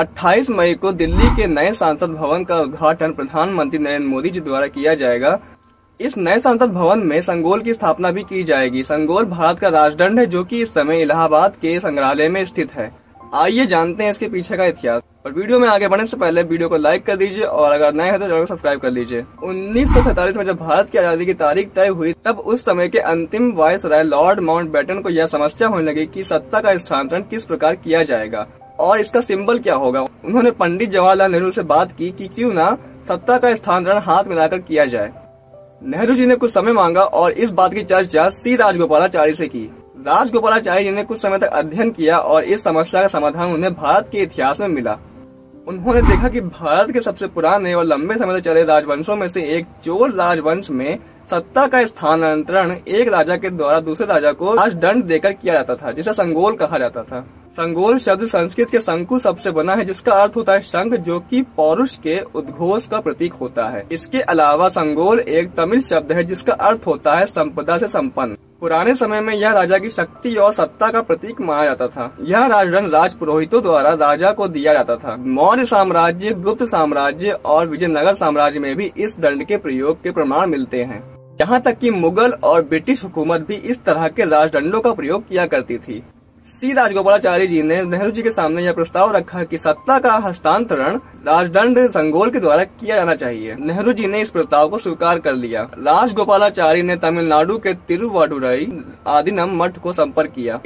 28 मई को दिल्ली के नए संसद भवन का उद्घाटन प्रधानमंत्री नरेंद्र मोदी जी द्वारा किया जाएगा। इस नए संसद भवन में संगोल की स्थापना भी की जाएगी। संगोल भारत का राजदंड है जो कि इस समय इलाहाबाद के संग्रहालय में स्थित है। आइए जानते हैं इसके पीछे का इतिहास। और वीडियो में आगे बढ़ने से पहले वीडियो को लाइक कर दीजिए और अगर नए हैं तो चैनल को सब्सक्राइब कर लीजिए। 1947 में जब भारत की आजादी की तारीख तय हुई तब उस समय के अंतिम वायसराय लॉर्ड माउंटबेटन को यह समस्या होने लगी कि सत्ता का स्थानांतरण किस प्रकार किया जाएगा और इसका सिंबल क्या होगा। उन्होंने पंडित जवाहरलाल नेहरू से बात की कि क्यों ना सत्ता का स्थानांतरण हाथ मिलाकर किया जाए। नेहरू जी ने कुछ समय मांगा और इस बात की चर्चा सी राजगोपालाचारी से की। राजगोपालाचारी जी ने कुछ समय तक अध्ययन किया और इस समस्या का समाधान उन्हें भारत के इतिहास में मिला। उन्होंने देखा कि भारत के सबसे पुराने और लंबे समय से चले राजवंशों में से एक चोल राजवंश में सत्ता का स्थानांतरण एक राजा के द्वारा दूसरे राजा को राजदंड देकर किया जाता था, जिसे संगोल कहा जाता था। संगोल शब्द संस्कृत के शंकु शब्द से बना है, जिसका अर्थ होता है शंख, जो कि पौरुष के उद्घोष का प्रतीक होता है। इसके अलावा संगोल एक तमिल शब्द है जिसका अर्थ होता है संपदा से संपन्न। पुराने समय में यह राजा की शक्ति और सत्ता का प्रतीक माना जाता था। यह राजदंड राजपुरोहितों द्वारा राजा को दिया जाता था। मौर्य साम्राज्य, गुप्त साम्राज्य और विजयनगर साम्राज्य में भी इस दंड के प्रयोग के प्रमाण मिलते हैं। यहाँ तक कि मुगल और ब्रिटिश हुकूमत भी इस तरह के राजदंडों का प्रयोग किया करती थी। सी राजगोपालाचारी जी ने नेहरू जी के सामने यह प्रस्ताव रखा कि सत्ता का हस्तांतरण राजदंड संगोल के द्वारा किया जाना चाहिए। नेहरू जी ने इस प्रस्ताव को स्वीकार कर लिया। राजगोपालाचारी ने तमिलनाडु के तिरुवाडुर आदिनम मठ को संपर्क किया।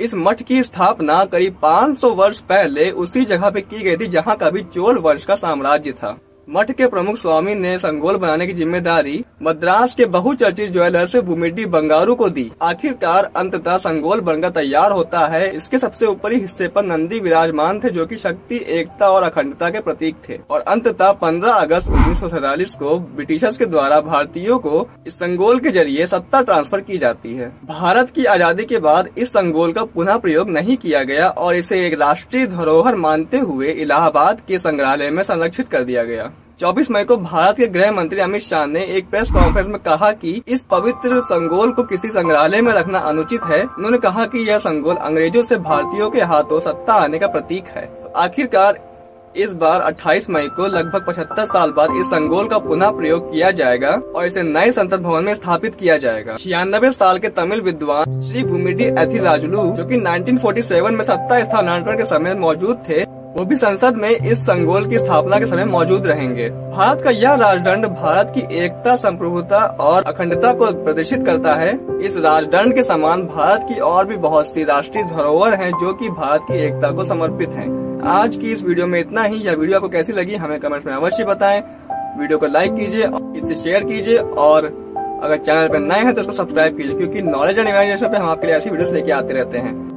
इस मठ की स्थापना करीब 500 वर्ष पहले उसी जगह पे की गई थी जहाँ का भी चोल वंश का साम्राज्य था। मठ के प्रमुख स्वामी ने संगोल बनाने की जिम्मेदारी मद्रास के बहुचर्चित ज्वेलर से भूमेड्डी बंगारू को दी। आखिरकार अंततः संगोल बनकर तैयार होता है। इसके सबसे ऊपरी हिस्से पर नंदी विराजमान थे, जो कि शक्ति, एकता और अखंडता के प्रतीक थे। और अंततः 15 अगस्त 1947 को ब्रिटिशर्स के द्वारा भारतीयों को इस संगोल के जरिए सत्ता ट्रांसफर की जाती है। भारत की आजादी के बाद इस संगोल का पुनः प्रयोग नहीं किया गया और इसे एक राष्ट्रीय धरोहर मानते हुए इलाहाबाद के संग्रहालय में संरक्षित कर दिया गया। 24 मई को भारत के गृह मंत्री अमित शाह ने एक प्रेस कॉन्फ्रेंस में कहा कि इस पवित्र संगोल को किसी संग्रहालय में रखना अनुचित है। उन्होंने कहा कि यह संगोल अंग्रेजों से भारतीयों के हाथों सत्ता आने का प्रतीक है। आखिरकार इस बार 28 मई को लगभग 75 साल बाद इस संगोल का पुनः प्रयोग किया जाएगा और इसे नए संसद भवन में स्थापित किया जाएगा। 96 साल के तमिल विद्वान श्री भूमि एथी जो कि 1947 में सत्ता स्थानांतरण के समय मौजूद थे, वो भी संसद में इस संगोल की स्थापना के समय मौजूद रहेंगे। भारत का यह राजदंड भारत की एकता, संप्रभुता और अखंडता को प्रदर्शित करता है। इस राजदंड के समान भारत की और भी बहुत सी राष्ट्रीय धरोहर हैं जो कि भारत की एकता को समर्पित हैं। आज की इस वीडियो में इतना ही। यह वीडियो आपको कैसी लगी हमें कमेंट में अवश्य बताएं। वीडियो को लाइक कीजिए, इसे शेयर कीजिए और अगर चैनल पर नए हैं तो उसको सब्सक्राइब कीजिए, क्योंकि नॉलेज एंड इन्फॉर्मेशन पे हम आपके लिए ऐसी वीडियो लेके आते रहते हैं।